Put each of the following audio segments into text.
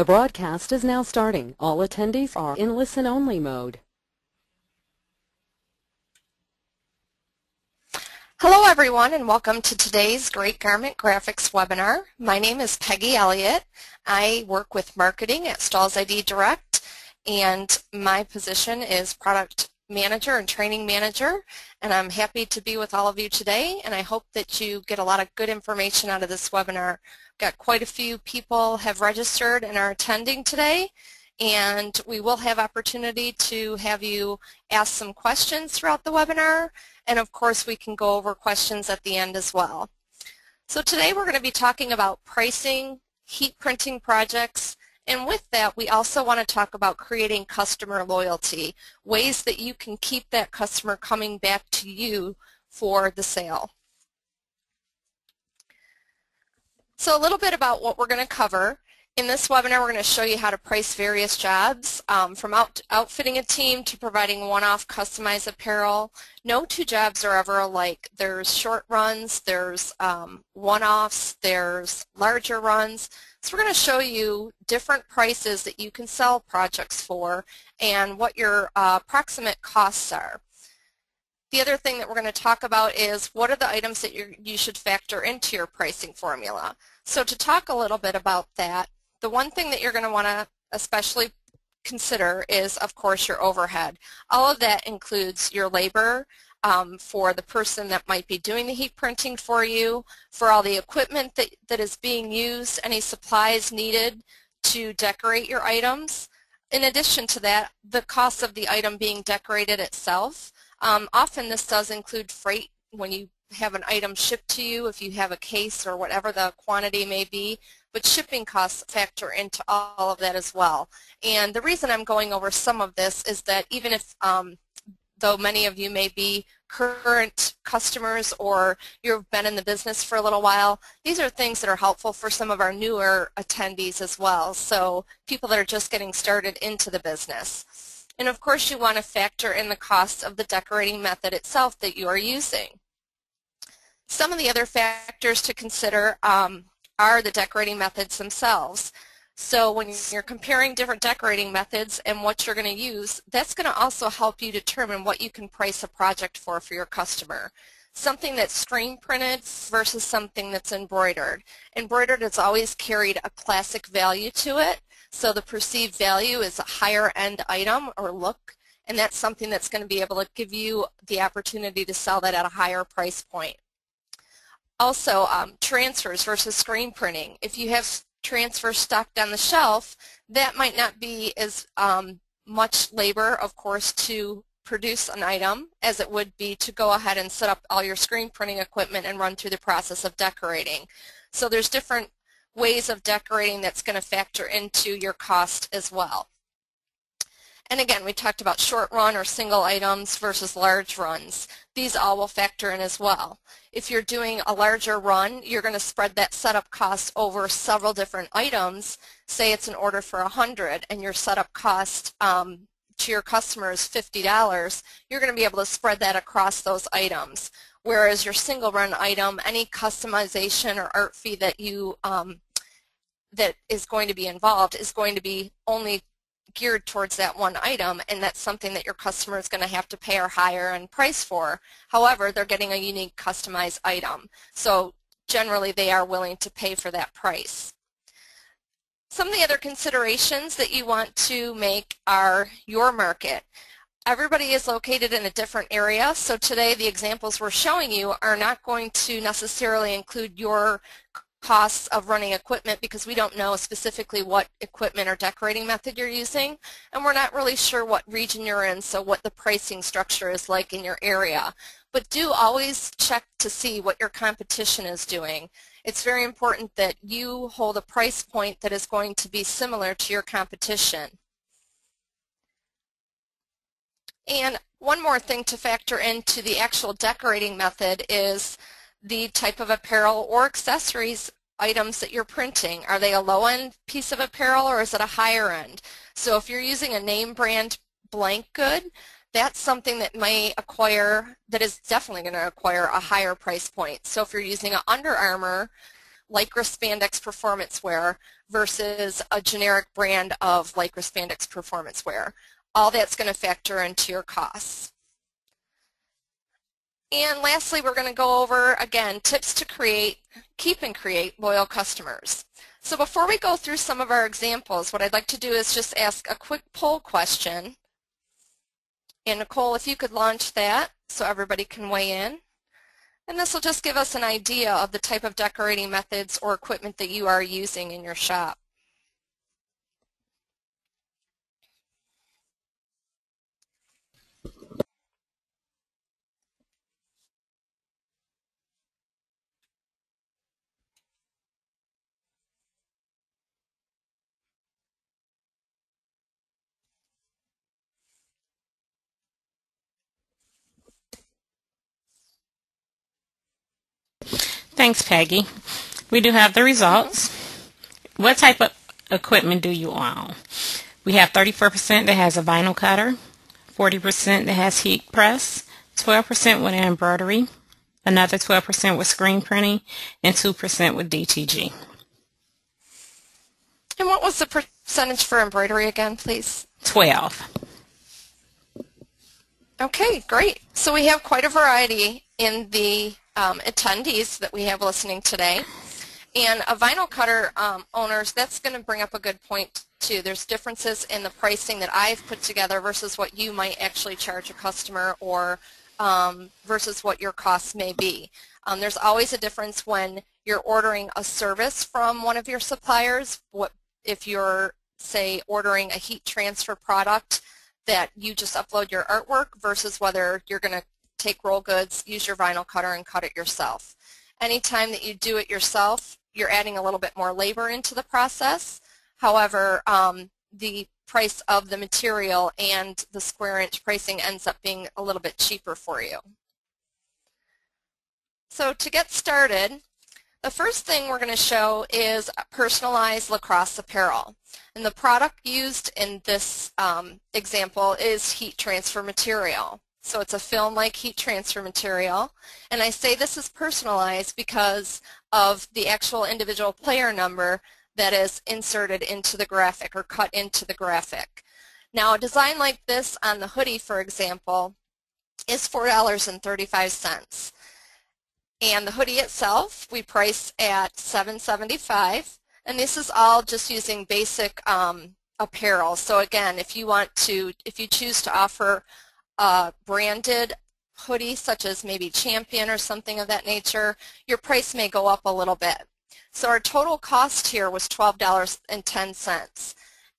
The broadcast is now starting. All attendees are in listen-only mode. Hello everyone and welcome to today's Great Garment Graphics webinar. My name is Peggy Elliott. I work with marketing at Stahls' ID Direct, and my position is product manager and training manager, and I'm happy to be with all of you today, and I hope that you get a lot of good information out of this webinar. Got quite a few people have registered and are attending today, and we will have opportunity to have you ask some questions throughout the webinar, and of course we can go over questions at the end as well. So today we're going to be talking about pricing, heat printing projects, and with that, we also want to talk about creating customer loyalty, ways that you can keep that customer coming back to you for the sale. So a little bit about what we're going to cover. In this webinar, we're going to show you how to price various jobs, from outfitting a team to providing one-off customized apparel. No two jobs are ever alike. There's short runs, there's one-offs, there's larger runs. So we're going to show you different prices that you can sell projects for and what your approximate costs are. The other thing that we're going to talk about is what are the items that you should factor into your pricing formula. So to talk a little bit about that, the one thing that you're going to want to especially consider is, of course, your overhead. All of that includes your labor, for the person that might be doing the heat printing for you, for all the equipment that is being used, any supplies needed to decorate your items. In addition to that, the cost of the item being decorated itself. Often this does include freight when you have an item shipped to you, if you have a case or whatever the quantity may be, but shipping costs factor into all of that as well. And the reason I'm going over some of this is that even if though many of you may be current customers or you've been in the business for a little while, these are things that are helpful for some of our newer attendees as well, so people that are just getting started into the business. And of course you want to factor in the cost of the decorating method itself that you are using. Some of the other factors to consider are the decorating methods themselves. So when you're comparing different decorating methods and what you're going to use, that's going to also help you determine what you can price a project for your customer. Something that's screen printed versus something that's embroidered. Embroidered has always carried a plastic value to it, so the perceived value is a higher end item or look, and that's something that's going to be able to give you the opportunity to sell that at a higher price point. Also, transfers versus screen printing. If you have transfer stocked on the shelf, that might not be as much labor, of course, to produce an item as it would be to go ahead and set up all your screen printing equipment and run through the process of decorating. So there's different ways of decorating that's going to factor into your cost as well. And again, we talked about short run or single items versus large runs. These all will factor in as well. If you're doing a larger run, you're going to spread that setup cost over several different items. Say it's an order for 100 and your setup cost to your customer is $50, you're going to be able to spread that across those items. Whereas your single run item, any customization or art fee that you that is going to be involved is going to be only geared towards that one item, and that's something that your customer is going to have to pay a higher end price for. However, they're getting a unique customized item, so generally they are willing to pay for that price. Some of the other considerations that you want to make are your market. Everybody is located in a different area, so today the examples we're showing you are not going to necessarily include your costs of running equipment, because we don't know specifically what equipment or decorating method you're using, and we're not really sure what region you're in, so what the pricing structure is like in your area. But do always check to see what your competition is doing. It's very important that you hold a price point that is going to be similar to your competition. And one more thing to factor into the actual decorating method is the type of apparel or accessories items that you're printing. Are they a low-end piece of apparel or is it a higher end? So if you're using a name brand blank good, that's something that may acquire, that is definitely going to acquire a higher price point. So if you're using an Under Armour Lycra spandex performance wear versus a generic brand of Lycra spandex performance wear. All that's going to factor into your costs. And lastly, we're going to go over, again, tips to keep and create loyal customers. So before we go through some of our examples, what I'd like to do is just ask a quick poll question. And Nicole, if you could launch that so everybody can weigh in. And this will just give us an idea of the type of decorating methods or equipment that you are using in your shop. Thanks, Peggy. We do have the results. What type of equipment do you own? We have 34% that has a vinyl cutter, 40% that has heat press, 12% with embroidery, another 12% with screen printing, and 2% with DTG. And what was the percentage for embroidery again, please? 12. Okay, great. So we have quite a variety in the attendees that we have listening today. And a vinyl cutter owners, that's going to bring up a good point too. There's differences in the pricing that I've put together versus what you might actually charge a customer or versus what your costs may be. There's always a difference when you're ordering a service from one of your suppliers. If you're, say, ordering a heat transfer product that you just upload your artwork versus whether you're going to take roll goods, use your vinyl cutter, and cut it yourself. Anytime that you do it yourself, you're adding a little bit more labor into the process. However, the price of the material and the square inch pricing ends up being a little bit cheaper for you. So to get started, the first thing we're going to show is personalized lacrosse apparel. And the product used in this example is heat transfer material. So it's a film-like heat transfer material, and I say this is personalized because of the actual individual player number that is inserted into the graphic or cut into the graphic. Now, a design like this on the hoodie, for example, is $4.35, and the hoodie itself we price at $7.75, and this is all just using basic apparel. So again, if you choose to offer a branded hoodie such as maybe Champion or something of that nature, your price may go up a little bit. So our total cost here was $12.10.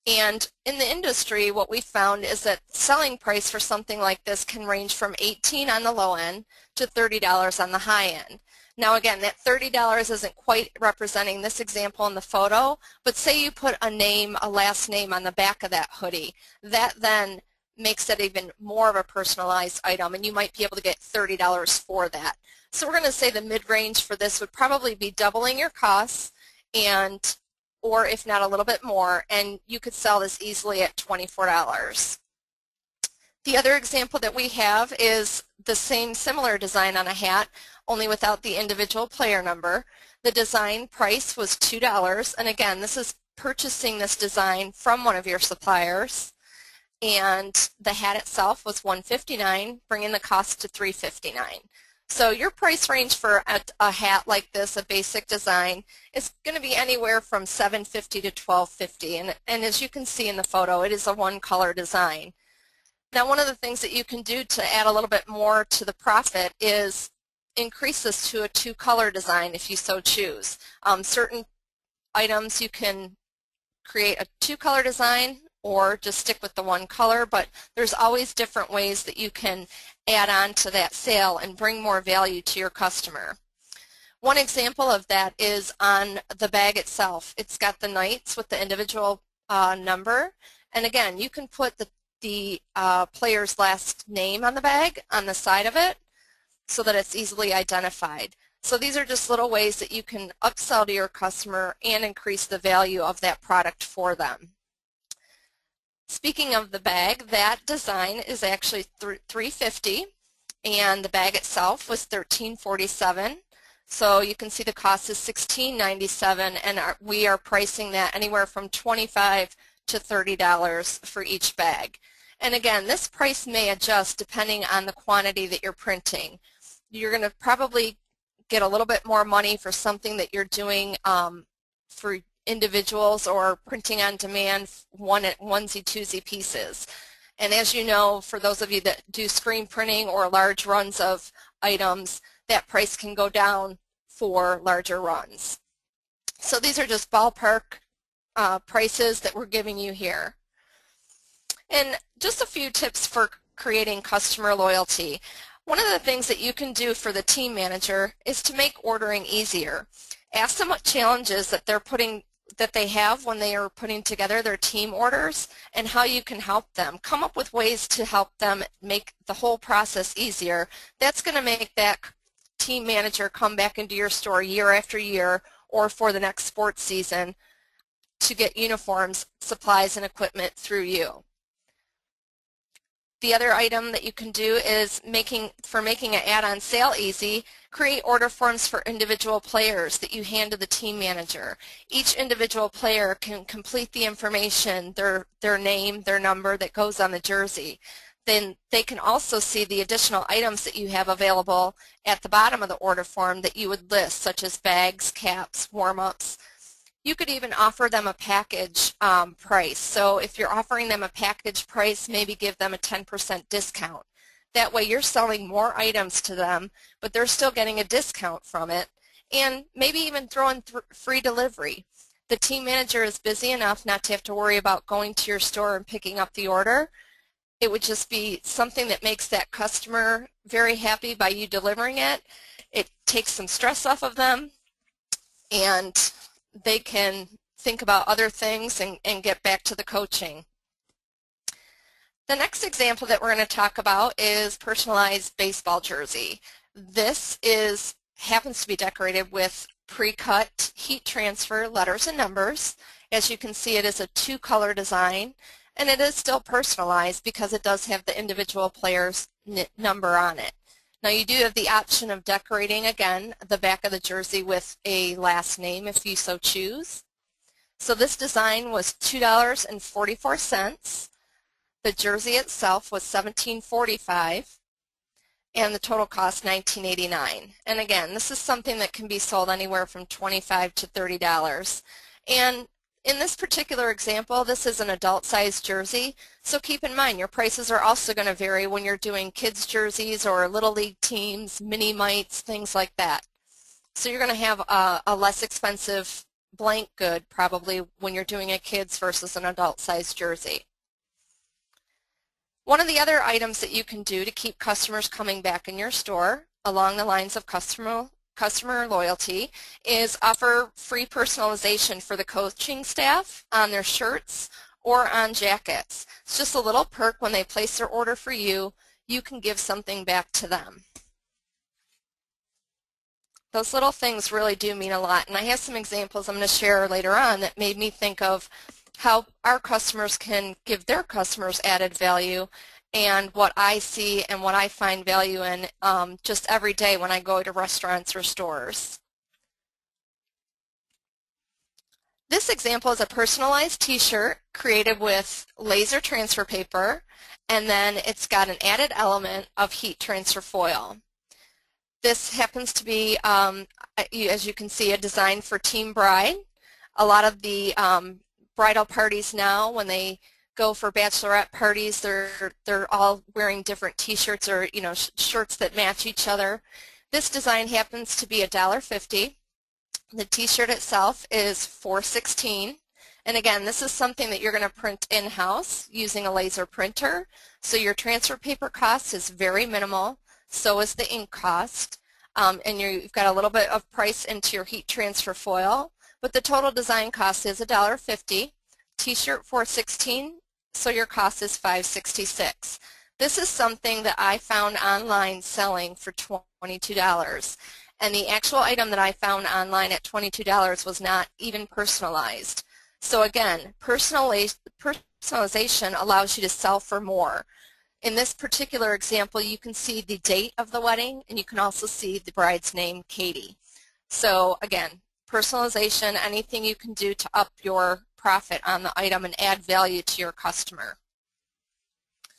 And in the industry, what we found is that selling price for something like this can range from $18 on the low end to $30 on the high end. Now again, that $30 isn't quite representing this example in the photo, but say you put a name, a last name on the back of that hoodie, that then makes it even more of a personalized item, and you might be able to get $30 for that. So we're going to say the mid-range for this would probably be doubling your costs, and or if not a little bit more, and you could sell this easily at $24. The other example that we have is the same similar design on a hat, only without the individual player number. The design price was $2, and again, this is purchasing this design from one of your suppliers. And the hat itself was $159, bringing the cost to $359. So your price range for a hat like this, a basic design, is going to be anywhere from $7.50 to $12.50. And as you can see in the photo, it is a one-color design. Now, one of the things that you can do to add a little bit more to the profit is increase this to a two-color design if you so choose. Certain items you can create a two-color design, or just stick with the one color, but there's always different ways that you can add on to that sale and bring more value to your customer. One example of that is on the bag itself. It's got the Knights with the individual number, and again, you can put the player's last name on the bag on the side of it so that it's easily identified. So these are just little ways that you can upsell to your customer and increase the value of that product for them. Speaking of the bag, that design is actually $3.50, and the bag itself was $13.47. So you can see the cost is $16.97, and we are pricing that anywhere from $25 to $30 for each bag. And again, this price may adjust depending on the quantity that you're printing. You're going to probably get a little bit more money for something that you're doing for individuals or printing on demand onesie-twosie pieces. And as you know, for those of you that do screen printing or large runs of items, that price can go down for larger runs. So these are just ballpark prices that we're giving you here. And just a few tips for creating customer loyalty. One of the things that you can do for the team manager is to make ordering easier. Ask them what challenges that they're that they have when they are putting together their team orders and how you can help them. Come up with ways to help them make the whole process easier. That's going to make that team manager come back into your store year after year or for the next sports season to get uniforms, supplies, and equipment through you. The other item that you can do is making an add-on sale easy, create order forms for individual players that you hand to the team manager. Each individual player can complete the information, their name, their number that goes on the jersey. Then they can also see the additional items that you have available at the bottom of the order form that you would list, such as bags, caps, warm-ups. You could even offer them a package price. So if you're offering them a package price, maybe give them a 10% discount. That way you're selling more items to them, but they're still getting a discount from it, and maybe even throw in free delivery. The team manager is busy enough not to have to worry about going to your store and picking up the order. It would just be something that makes that customer very happy by you delivering it. It takes some stress off of them, and they can think about other things and get back to the coaching. The next example that we're going to talk about is personalized baseball jersey. This happens to be decorated with pre-cut heat transfer letters and numbers. As you can see, it is a two-color design, and it is still personalized because it does have the individual player's number on it. Now you do have the option of decorating, again, the back of the jersey with a last name if you so choose. So this design was $2.44. The jersey itself was $17.45, and the total cost $19.89. And again, this is something that can be sold anywhere from $25 to $30. And in this particular example, this is an adult-sized jersey, so keep in mind your prices are also going to vary when you're doing kids' jerseys or Little League teams, mini-mites, things like that. So you're going to have a less expensive blank good probably when you're doing a kids versus an adult-sized jersey. One of the other items that you can do to keep customers coming back in your store along the lines of customer loyalty is offer free personalization for the coaching staff on their shirts or on jackets. It's just a little perk when they place their order for you, you can give something back to them. Those little things really do mean a lot, and I have some examples I'm going to share later on that made me think of how our customers can give their customers added value and what I see and what I find value in just every day when I go to restaurants or stores. This example is a personalized t-shirt created with laser transfer paper, and then it's got an added element of heat transfer foil. This happens to be, as you can see, a design for Team Bride. A lot of the bridal parties now, when they go for bachelorette parties, they're all wearing different t-shirts or shirts that match each other. This design happens to be $1.50. The t-shirt itself is $4.16, and again, this is something that you're going to print in-house using a laser printer, so your transfer paper cost is very minimal, so is the ink cost, and you've got a little bit of price into your heat transfer foil, but the total design cost is $1.50, t-shirt $4.16, so your cost is $5.66. This is something that I found online selling for $22, and the actual item that I found online at $22 was not even personalized. So again, personalization allows you to sell for more. In this particular example, you can see the date of the wedding, and you can also see the bride's name, Katie. So again, personalization, anything you can do to up your profit on the item and add value to your customer.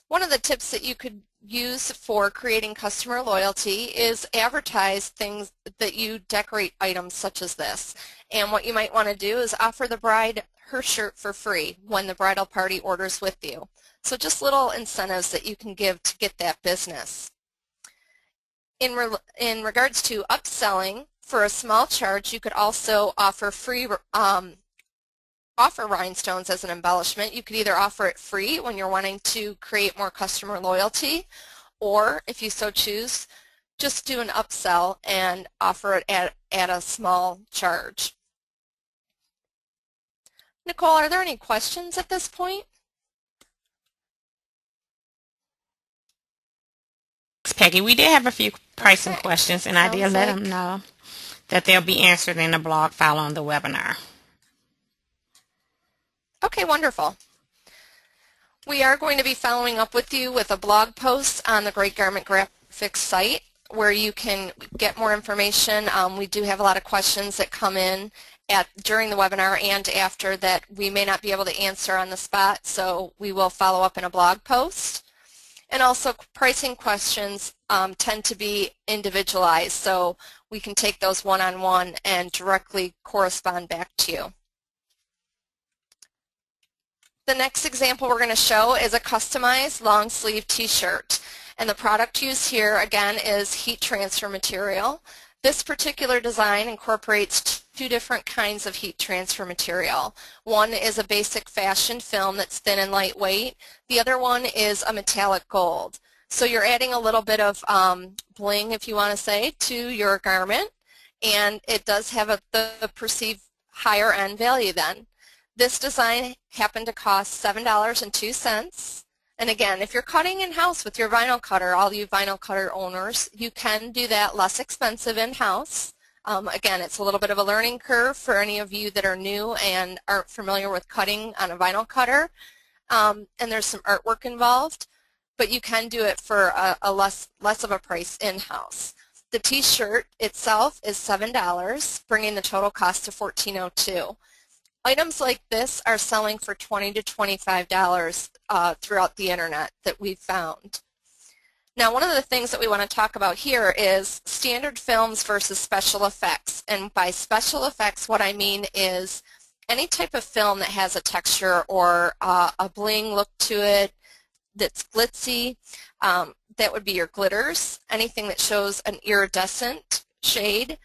One of the tips that you could use for creating customer loyalty is advertise things that you decorate items such as this. And what you might want to do is offer the bride her shirt for free when the bridal party orders with you. So just little incentives that you can give to get that business. In regards to upselling, for a small charge, you could also offer free offer rhinestones as an embellishment. You could either offer it free when you're wanting to create more customer loyalty, or if you so choose, just do an upsell and offer it at a small charge. Nicole, are there any questions at this point? Peggy, we did have a few pricing questions, and I did let them know that they'll be answered in the blog file on the webinar. Okay, wonderful. We are going to be following up with you with a blog post on the Great Garment Graphics site where you can get more information. We do have a lot of questions that come in during the webinar and after that we may not be able to answer on the spot, so we will follow up in a blog post. And also pricing questions tend to be individualized, so we can take those one-on-one and directly correspond back to you. The next example we're going to show is a customized long sleeve t-shirt, and the product used here again is heat transfer material. This particular design incorporates two different kinds of heat transfer material. One is a basic fashion film that's thin and lightweight. The other one is a metallic gold. So you're adding a little bit of bling, if you want to say, to your garment, and it does have the perceived higher end value then. This design happened to cost $7.02, and again, if you're cutting in-house with your vinyl cutter, all you vinyl cutter owners, you can do that less expensive in-house. Again, it's a little bit of a learning curve for any of you that are new and aren't familiar with cutting on a vinyl cutter, and there's some artwork involved, but you can do it for a less of a price in-house. The t-shirt itself is $7, bringing the total cost to $14.02. Items like this are selling for $20 to $25 throughout the internet that we've found. Now, one of the things that we want to talk about here is standard films versus special effects. And by special effects, what I mean is any type of film that has a texture or a bling look to it that's glitzy. That would be your glitters, anything that shows an iridescent shade,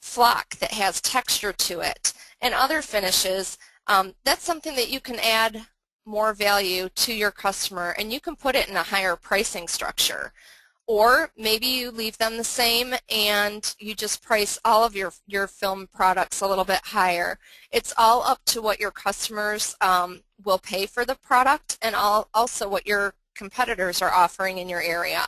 flock that has texture to it, and other finishes. That's something that you can add more value to your customer, and you can put it in a higher pricing structure. Or maybe you leave them the same and you just price all of your film products a little bit higher. It's all up to what your customers will pay for the product, and also what your competitors are offering in your area.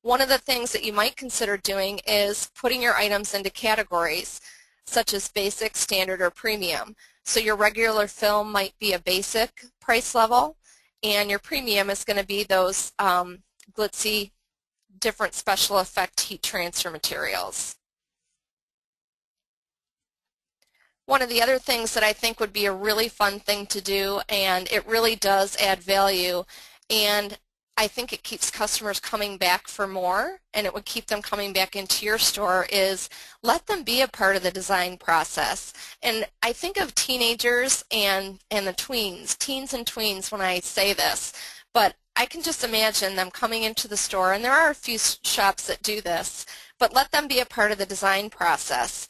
One of the things that you might consider doing is putting your items into categories, such as basic, standard, or premium. So your regular film might be a basic price level, and your premium is going to be those glitzy, different special effect heat transfer materials. One of the other things that I think would be a really fun thing to do, and it really does add value, and I think it keeps customers coming back for more, and it would keep them coming back into your store, is let them be a part of the design process. And I think of teenagers and the tweens, teens and tweens when I say this, but I can just imagine them coming into the store, and there are a few shops that do this, but let them be a part of the design process.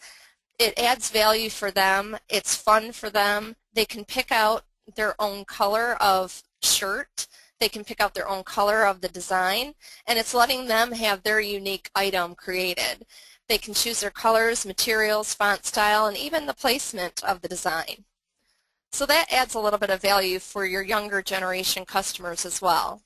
It adds value for them. It's fun for them. They can pick out their own color of shirt. They can pick out their own color of the design, and it's letting them have their unique item created. They can choose their colors, materials, font style, and even the placement of the design. So that adds a little bit of value for your younger generation customers as well.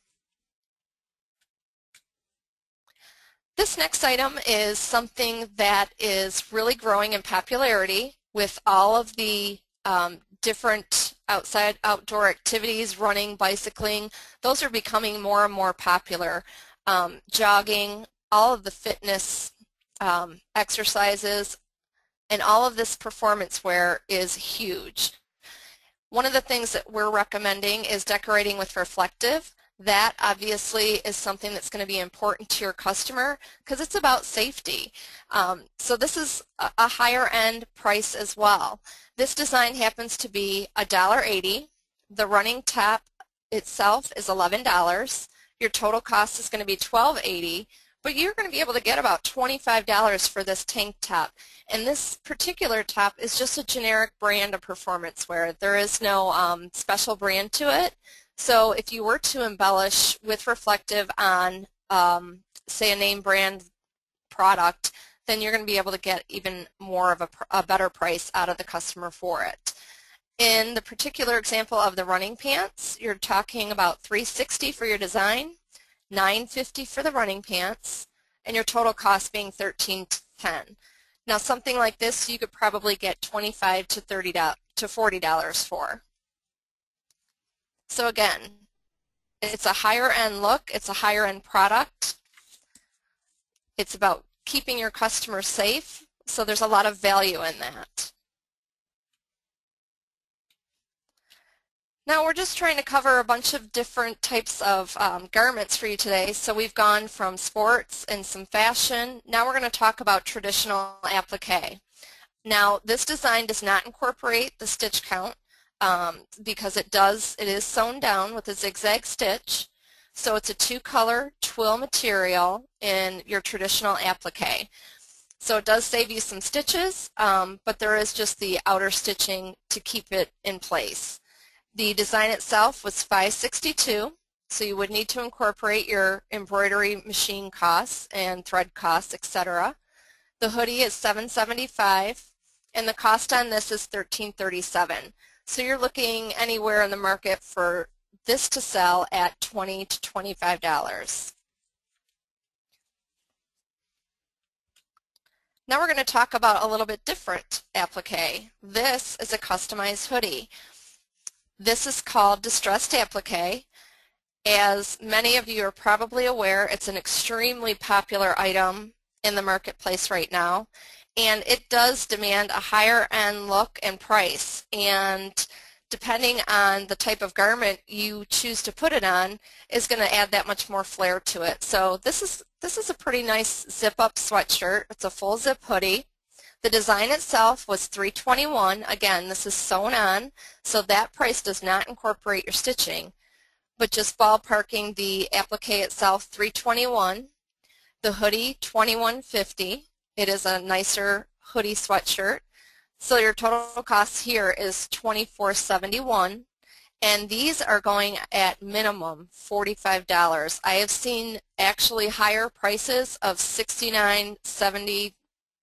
This next item is something that is really growing in popularity with all of the different outdoor activities, running, bicycling. Those are becoming more and more popular. Jogging, all of the fitness exercises, and all of this performance wear is huge. One of the things that we're recommending is decorating with reflective. That obviously is something that's going to be important to your customer because it's about safety. So this is a higher end price as well. This design happens to be $1.80. The running top itself is $11. Your total cost is going to be $12.80, but you're going to be able to get about $25 for this tank top. And this particular top is just a generic brand of performance wear. There is no special brand to it. So if you were to embellish with reflective on, say, a name brand product, then you're going to be able to get even more of a better price out of the customer for it. In the particular example of the running pants, you're talking about $360 for your design, $950 for the running pants, and your total cost being $13.10. Now, something like this, you could probably get $25 to $30 to $40 for. So again, it's a higher end look, it's a higher end product, it's about keeping your customers safe, so there's a lot of value in that. Now we're just trying to cover a bunch of different types of garments for you today, so we've gone from sports and some fashion. Now we're going to talk about traditional applique. Now this design does not incorporate the stitch count. Because it is sewn down with a zigzag stitch, so it's a two-color twill material in your traditional applique. So it does save you some stitches, but there is just the outer stitching to keep it in place. The design itself was $562, so you would need to incorporate your embroidery machine costs and thread costs, etc. The hoodie is $775, and the cost on this is $1337. So you're looking anywhere in the market for this to sell at $20 to $25. Now we're going to talk about a little bit different applique. This is a customized hoodie. This is called distressed applique. As many of you are probably aware, it's an extremely popular item in the marketplace right now. And it does demand a higher end look and price, and depending on the type of garment you choose to put it on is going to add that much more flair to it. So this is a pretty nice zip up sweatshirt. It's a full zip hoodie. The design itself was $321. Again, this is sewn on, so that price does not incorporate your stitching, but just ballparking the applique itself, $321. The hoodie, $21.50. It is a nicer hoodie sweatshirt. So your total cost here is $24.71, and these are going at minimum $45. I have seen actually higher prices of $69, $70,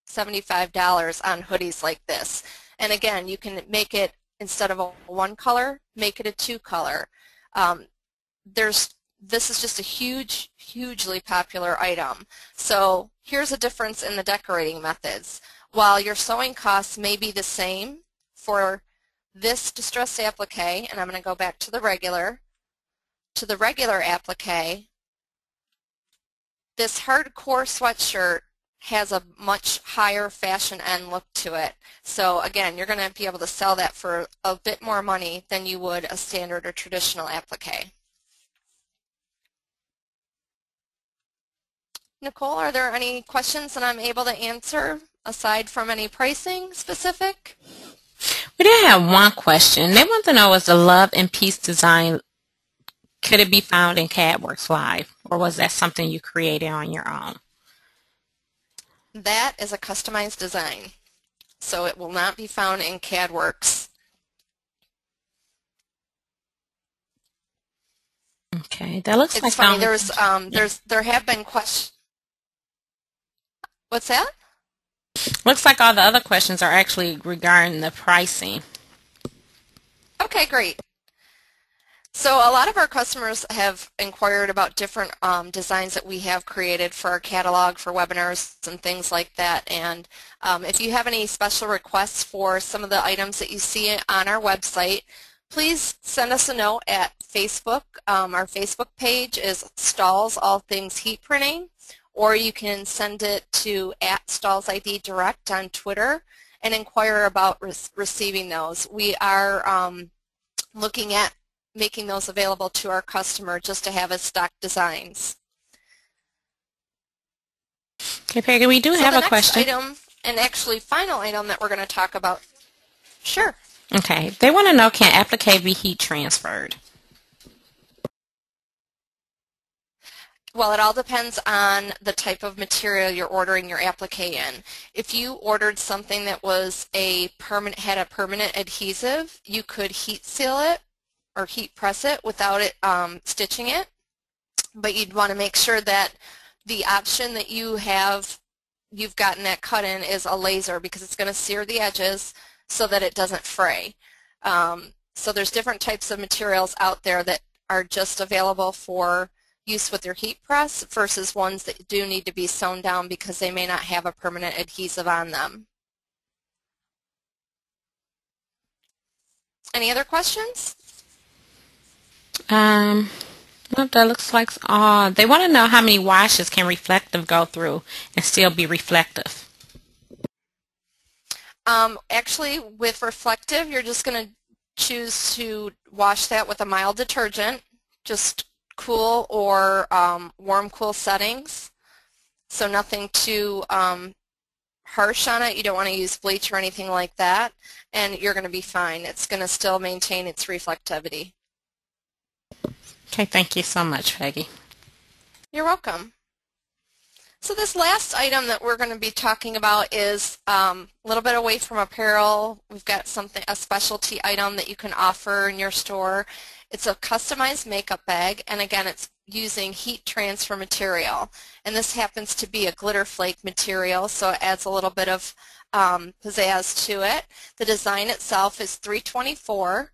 $75 on hoodies like this. And again, you can make it, instead of a one color, make it a two color. This is just a hugely popular item. So here's a difference in the decorating methods. While your sewing costs may be the same for this distressed applique, and I'm going to go back to the regular applique, this hardcore sweatshirt has a much higher fashion end look to it. So again, you're going to be able to sell that for a bit more money than you would a standard or traditional applique. Nicole, are there any questions that I'm able to answer aside from any pricing specific? We did have one question. They want to know, is the love and peace design, could it be found in CadWorkz Live, or was that something you created on your own? That is a customized design, so it will not be found in CadWorkz. Okay, that looks like funny. There have been questions. What's that? Looks like all the other questions are actually regarding the pricing. Okay, great. So a lot of our customers have inquired about different designs that we have created for our catalog, for webinars and things like that. And if you have any special requests for some of the items that you see on our website, please send us a note at Facebook. Our Facebook page is Stahls All Things Heat Printing, or you can send it to @Stahls ID Direct on Twitter, and inquire about receiving those. We are looking at making those available to our customer just to have as stock designs. Okay, Peggy, we do have a question. The next item, and actually final item that we're going to talk about. Sure. Okay, they want to know, can applique be heat transferred? Well, it all depends on the type of material you're ordering your applique in. If you ordered something that was had a permanent adhesive, you could heat seal it or heat press it without it stitching it. But you'd want to make sure that the option that you have, you've gotten that cut in, is a laser, because it's going to sear the edges so that it doesn't fray. So there's different types of materials out there that are just available for use with your heat press versus ones that do need to be sewn down because they may not have a permanent adhesive on them. Any other questions? Well, that looks like they want to know how many washes can reflective go through and still be reflective. Actually, with reflective, you're just going to choose to wash that with a mild detergent, just cool or warm cool settings, so nothing too harsh on it. You don't want to use bleach or anything like that, and you're going to be fine. It's going to still maintain its reflectivity. Okay, thank you so much, Peggy. You're welcome. So this last item that we're going to be talking about is a little bit away from apparel. We've got a specialty item that you can offer in your store. It's a customized makeup bag, and again, it's using heat transfer material. And this happens to be a glitter flake material, so it adds a little bit of pizzazz to it. The design itself is $3.24,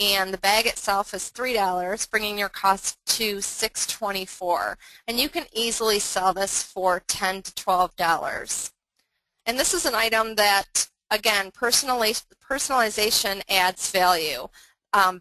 and the bag itself is $3, bringing your cost to $6.24. And you can easily sell this for $10 to $12. And this is an item that, again, personalization adds value.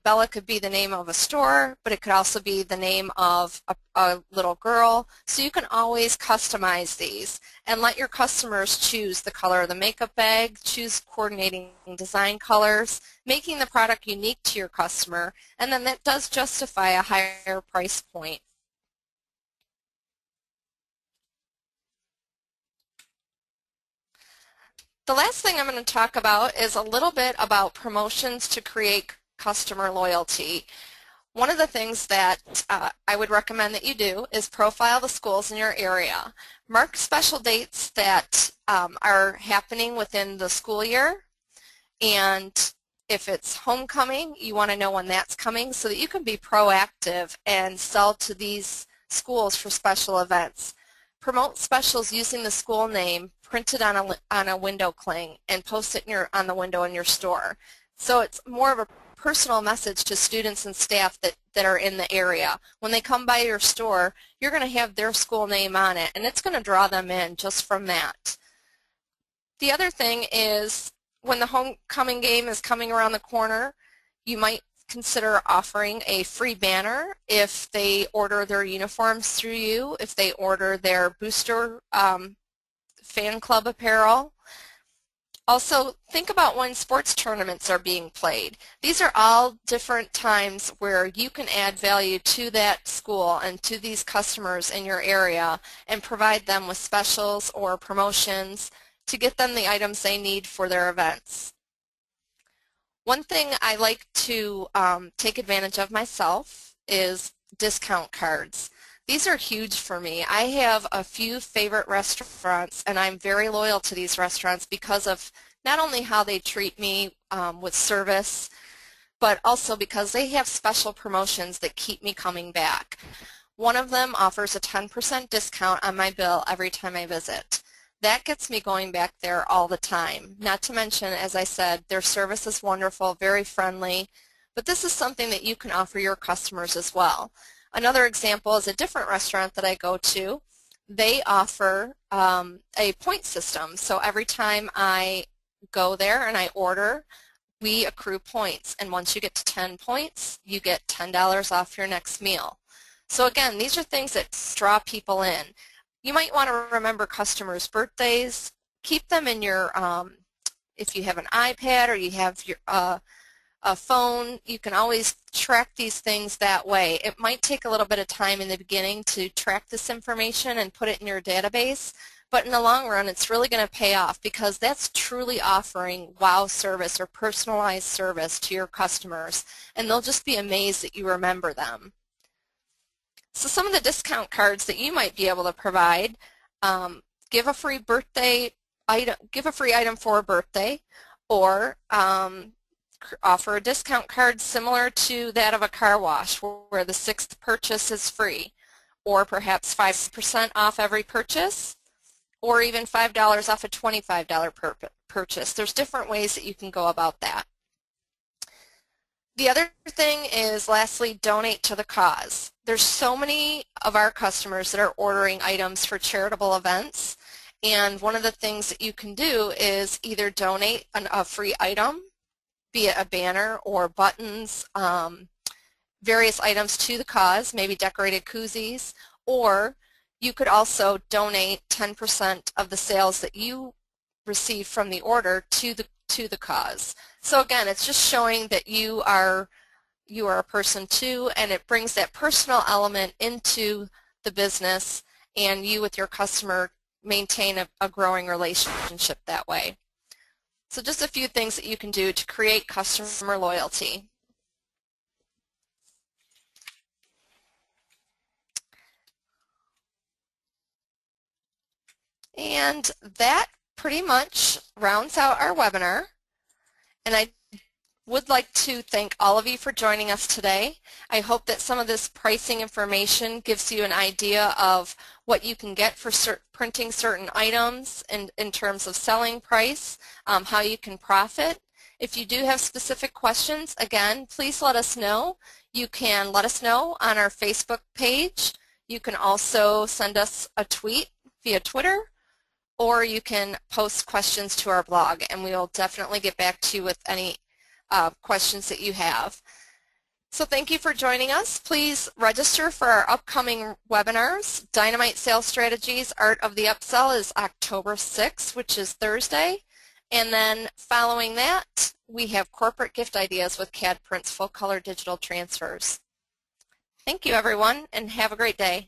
Bella could be the name of a store, but it could also be the name of a little girl. So you can always customize these and let your customers choose the color of the makeup bag, choose coordinating design colors, making the product unique to your customer, and then that does justify a higher price point. The last thing I'm going to talk about is a little bit about promotions to create customer loyalty. One of the things that I would recommend that you do is profile the schools in your area. Mark special dates that are happening within the school year, and if it's homecoming, you want to know when that's coming so that you can be proactive and sell to these schools for special events. Promote specials using the school name printed on a window cling and post it on the window in your store. So it's more of a personal message to students and staff that are in the area. When they come by your store, you're going to have their school name on it, and it's going to draw them in just from that. The other thing is, when the homecoming game is coming around the corner, you might consider offering a free banner if they order their uniforms through you, if they order their booster fan club apparel. Also, think about when sports tournaments are being played. These are all different times where you can add value to that school and to these customers in your area and provide them with specials or promotions to get them the items they need for their events. One thing I like to take advantage of myself is discount cards. These are huge for me. I have a few favorite restaurants, and I'm very loyal to these restaurants because of not only how they treat me with service, but also because they have special promotions that keep me coming back. One of them offers a 10% discount on my bill every time I visit. That gets me going back there all the time. Not to mention, as I said, their service is wonderful, very friendly, but this is something that you can offer your customers as well. Another example is a different restaurant that I go to. They offer a point system, so every time I go there and I order, we accrue points, and once you get to 10 points, you get $10 off your next meal. So again, these are things that draw people in. You might want to remember customers' birthdays, keep them in your if you have an iPad or you have your a phone, you can always track these things that way. It might take a little bit of time in the beginning to track this information and put it in your database, but in the long run it's really going to pay off, because that's truly offering wow service or personalized service to your customers, and they'll just be amazed that you remember them. So some of the discount cards that you might be able to provide, give a free birthday item, give a free item for a birthday, or offer a discount card similar to that of a car wash where the 6th purchase is free, or perhaps 5% off every purchase, or even $5 off a $25 purchase. There's different ways that you can go about that. The other thing is, lastly, donate to the cause. There's so many of our customers that are ordering items for charitable events, and one of the things that you can do is either donate a free item, be it a banner or buttons, various items to the cause, maybe decorated koozies, or you could also donate 10% of the sales that you receive from the order to the cause. So again, it's just showing that you are a person too, and it brings that personal element into the business, and you with your customer maintain a growing relationship that way. So just a few things that you can do to create customer loyalty. And that pretty much rounds out our webinar. And I would like to thank all of you for joining us today. I hope that some of this pricing information gives you an idea of what you can get for printing certain items in terms of selling price, how you can profit. If you do have specific questions, again, please let us know. You can let us know on our Facebook page. You can also send us a tweet via Twitter, or you can post questions to our blog, and we will definitely get back to you with any questions that you have. So thank you for joining us. Please register for our upcoming webinars. Dynamite Sales Strategies, Art of the Upsell is October 6th, which is Thursday. And then following that, we have Corporate Gift Ideas with CAD Prints, Full Color Digital Transfers. Thank you, everyone, and have a great day.